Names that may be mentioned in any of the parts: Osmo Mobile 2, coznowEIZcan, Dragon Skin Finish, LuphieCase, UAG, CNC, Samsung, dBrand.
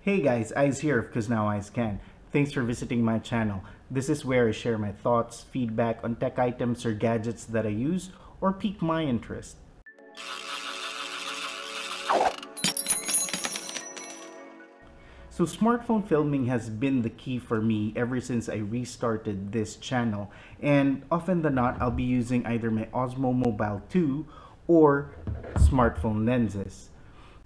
Hey guys, Iz here of coznowEIZcan. Thanks for visiting my channel. This is where I share my thoughts, feedback on tech items or gadgets that I use or pique my interest. So smartphone filming has been the key for me ever since I restarted this channel, and often than not I'll be using either my Osmo Mobile 2 or smartphone lenses.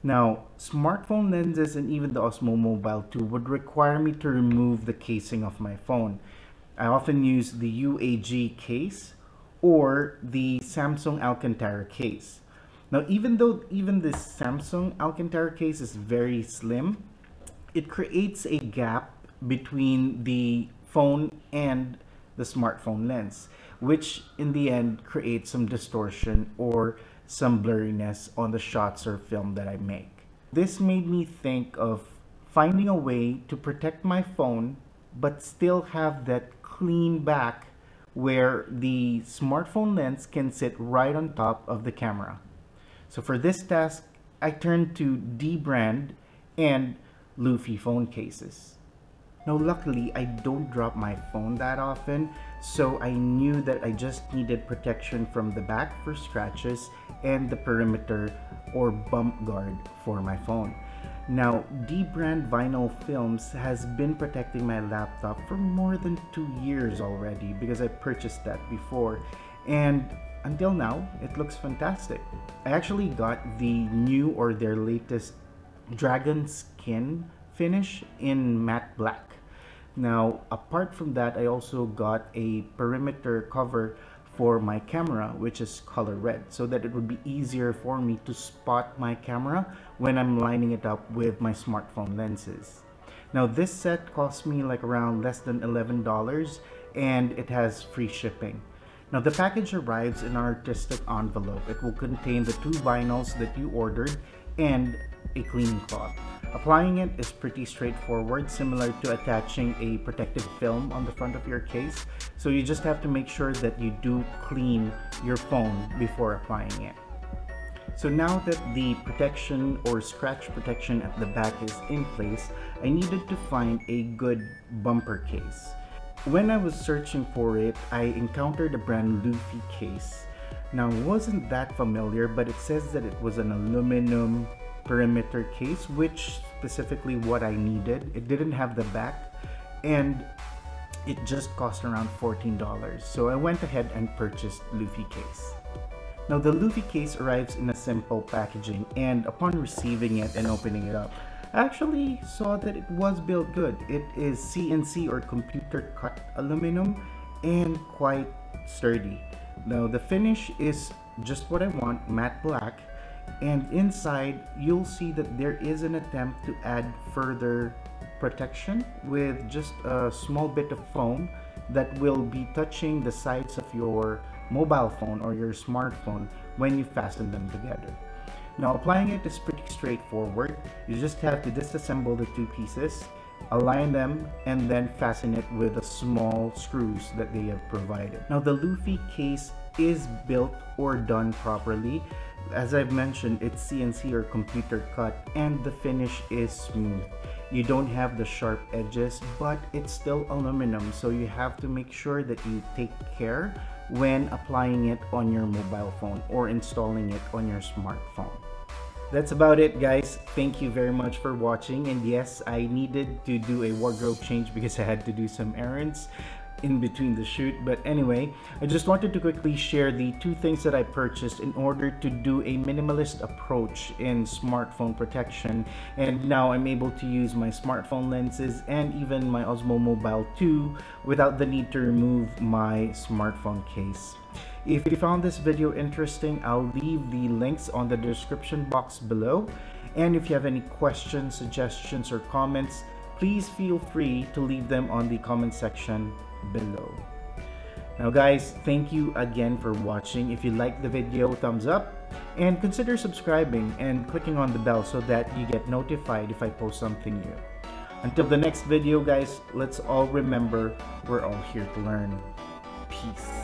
Now, smartphone lenses and even the Osmo Mobile 2 would require me to remove the casing of my phone. I often use the UAG case or the Samsung Alcantara case. Now, even this Samsung Alcantara case is very slim, it creates a gap between the phone and the smartphone lens, which in the end creates some distortion or some blurriness on the shots or film that I make. This made me think of finding a way to protect my phone but still have that clean back where the smartphone lens can sit right on top of the camera. So for this task, I turned to dBrand and Luphie phone cases. Now luckily, I don't drop my phone that often, so I knew that I just needed protection from the back for scratches and the perimeter or bump guard for my phone. Now, dBrand Vinyl Films has been protecting my laptop for more than 2 years already because I purchased that before, and until now, it looks fantastic. I actually got the new or their latest Dragon Skin Finish in matte black. Now, apart from that, I also got a perimeter cover for my camera, which is color red, so that it would be easier for me to spot my camera when I'm lining it up with my smartphone lenses. Now, this set cost me like around less than $11, and it has free shipping. Now, the package arrives in an artistic envelope. It will contain the 2 vinyls that you ordered and a cleaning cloth. Applying it is pretty straightforward, similar to attaching a protective film on the front of your case. So you just have to make sure that you do clean your phone before applying it. So now that the protection or scratch protection at the back is in place, I needed to find a good bumper case. When I was searching for it, I encountered the brand LuphieCase. Now, it wasn't that familiar, but it says that it was an aluminum perimeter case, which specifically what I needed. It didn't have the back, and it just cost around $14. So I went ahead and purchased LuphieCase. Now, the LuphieCase arrives in a simple packaging, and upon receiving it and opening it up, I actually saw that it was built good. It is CNC or computer cut aluminum and quite sturdy. Now, the finish is just what I want, matte black. And inside, you'll see that there is an attempt to add further protection with just a small bit of foam that will be touching the sides of your mobile phone or your smartphone when you fasten them together. Now, applying it is pretty straightforward. You just have to disassemble the 2 pieces, align them, and then fasten it with the small screws that they have provided. Now, the LuphieCase is built or done properly. As I've mentioned, it's CNC or computer cut, and the finish is smooth. You don't have the sharp edges, but it's still aluminum, so you have to make sure that you take care when applying it on your mobile phone or installing it on your smartphone. That's about it, guys. Thank you very much for watching, and yes, I needed to do a wardrobe change because I had to do some errands in between the shoot. But anyway, I just wanted to quickly share the 2 things that I purchased in order to do a minimalist approach in smartphone protection, and now I'm able to use my smartphone lenses and even my Osmo Mobile 2 without the need to remove my smartphone case. If you found this video interesting, I'll leave the links on the description box below, and if you have any questions, suggestions, or comments, please feel free to leave them on the comment section below. Now guys, thank you again for watching. If you like the video, thumbs up, and consider subscribing and clicking on the bell so that you get notified if I post something new. Until the next video, guys, let's all remember we're all here to learn. Peace.